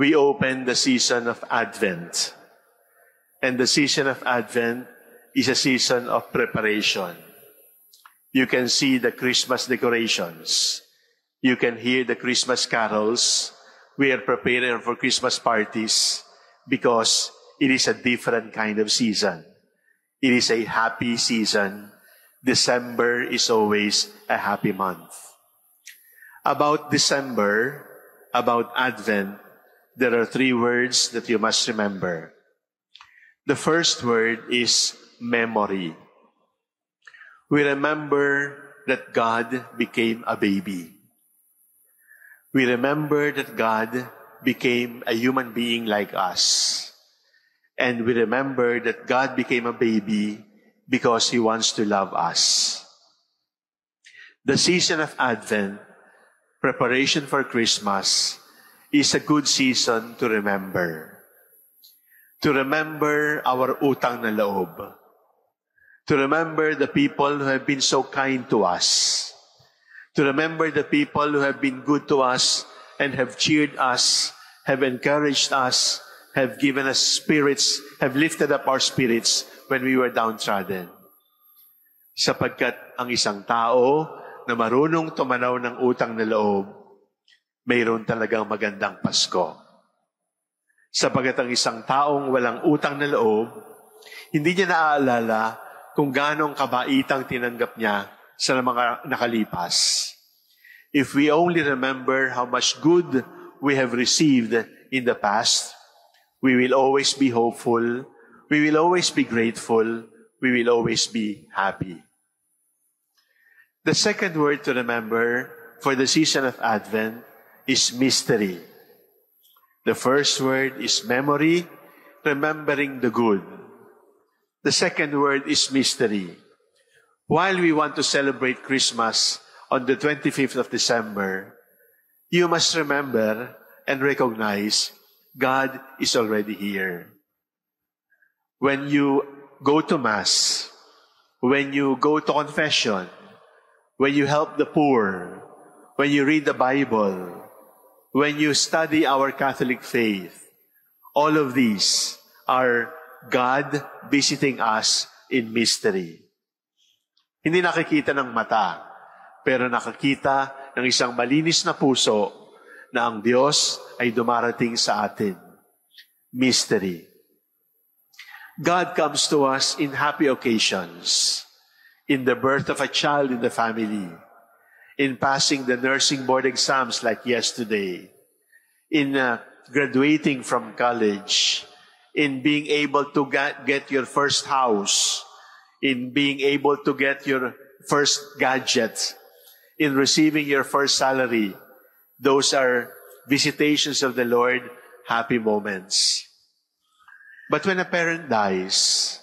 we open the season of Advent. And the season of Advent is a season of preparation. You can see the Christmas decorations. You can hear the Christmas carols. We are preparing for Christmas parties because it is a different kind of season. It is a happy season. December is always a happy month. About December, about Advent, there are three words that you must remember. The first word is memory. We remember that God became a baby. We remember that God became a human being like us. And we remember that God became a baby because He wants to love us. The season of Advent, preparation for Christmas, is a good season to remember. To remember our utang na loob. To remember the people who have been so kind to us. To remember the people who have been good to us and have cheered us, have encouraged us, have given us spirits, have lifted up our spirits when we were downtrodden. Sapagkat ang isang tao na marunong tumanaw ng utang na loob, mayroon talagang magandang Pasko. Sapagkat ang isang taong walang utang na loob, hindi niya naaalala kung gaanong kabaitang tinanggap niya sa mga nakalipas. If we only remember how much good we have received in the past, we will always be hopeful, we will always be grateful, we will always be happy. The second word to remember for the season of Advent is mystery. The first word is memory, remembering the good. The second word is mystery. While we want to celebrate Christmas on the 25th of December, you must remember and recognize God is already here. When you go to Mass, when you go to confession, when you help the poor, when you read the Bible, when you study our Catholic faith, all of these are God visiting us in mystery. Hindi nakikita ng mata, pero nakakita ng isang malinis na puso na ang Diyos ay dumarating sa atin. Mystery. God comes to us in happy occasions, in the birth of a child in the family, in passing the nursing board exams like yesterday, in graduating from college, in being able to get your first house, in being able to get your first gadget, in receiving your first salary. Those are visitations of the Lord, happy moments. But when a parent dies,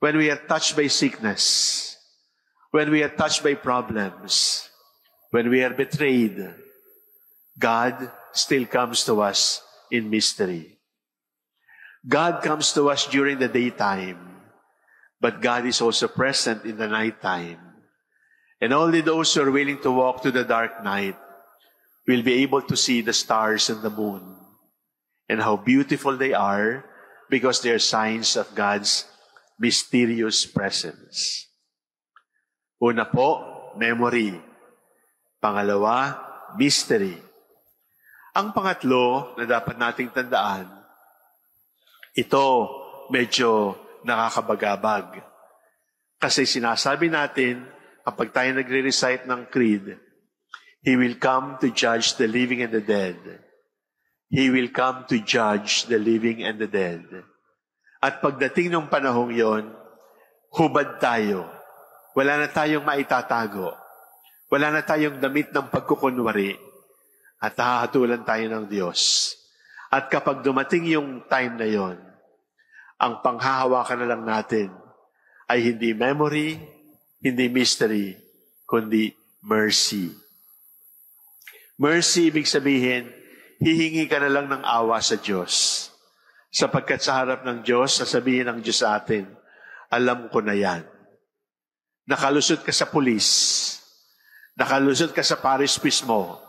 when we are touched by sickness, when we are touched by problems, when we are betrayed, God still comes to us in mystery. God comes to us during the daytime, but God is also present in the nighttime. And only those who are willing to walk to the dark night will be able to see the stars and the moon, and how beautiful they are, because they are signs of God's mysterious presence. Una po, memory. Pangalawa, mystery. Ang pangatlo na dapat nating tandaan, ito medyo nakakabagabag. Kasi sinasabi natin, kapag tayo nagre-recite ng creed, He will come to judge the living and the dead. He will come to judge the living and the dead. At pagdating ng panahong yon, hubad tayo. Wala na tayong maitatago. Wala na tayong damit ng pagkukunwari, at hahatulan tayo ng Diyos. At kapag dumating yung time na yon, ang panghahawakan na lang natin ay hindi memory, hindi mystery, kundi mercy. Mercy, ibig sabihin, hihingi ka na lang ng awa sa Diyos. Sapagkat sa harap ng Diyos, sasabihin ng Diyos sa atin, alam ko na yan. Nakalusot ka sa pulis. Nakalusot ka sa parish priest mo.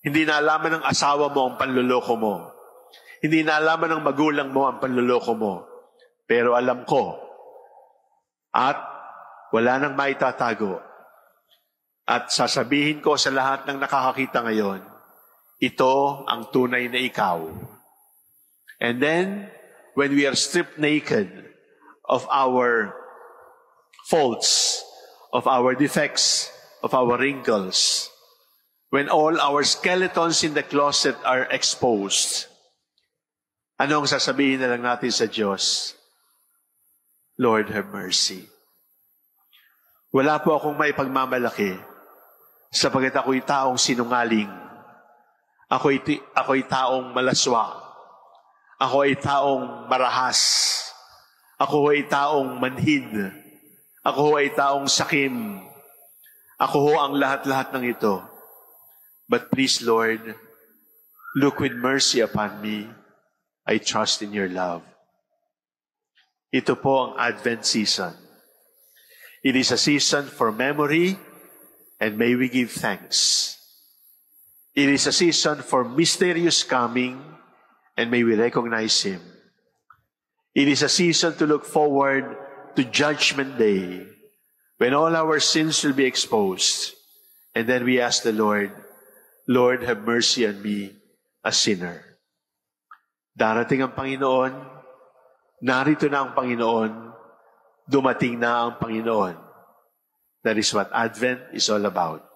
Hindi na alaman ng asawa mo ang panluloko mo. Hindi naalaman ng magulang mo ang panloloko mo. Pero alam ko. At wala nang maitatago. At sasabihin ko sa lahat ng nakakakita ngayon, ito ang tunay na ikaw. And then, when we are stripped naked of our faults, of our defects, of our wrinkles, when all our skeletons in the closet are exposed, anong sasabihin na lang natin sa Diyos? Lord, have mercy. Wala po akong may pagmamalaki sapagkat ako'y taong sinungaling. Ako'y taong malaswa. Ako ay taong marahas. Ako ay taong manhid. Ako ay taong sakim. Ako ang lahat-lahat ng ito. But please, Lord, look with mercy upon me. I trust in your love. Ito po ang Advent season. It is a season for memory, and may we give thanks. It is a season for mysterious coming, and may we recognize Him. It is a season to look forward to Judgment Day, when all our sins will be exposed. And then we ask the Lord, Lord, have mercy on me, a sinner. Darating ang Panginoon, narito na ang Panginoon, dumating na ang Panginoon. That is what Advent is all about.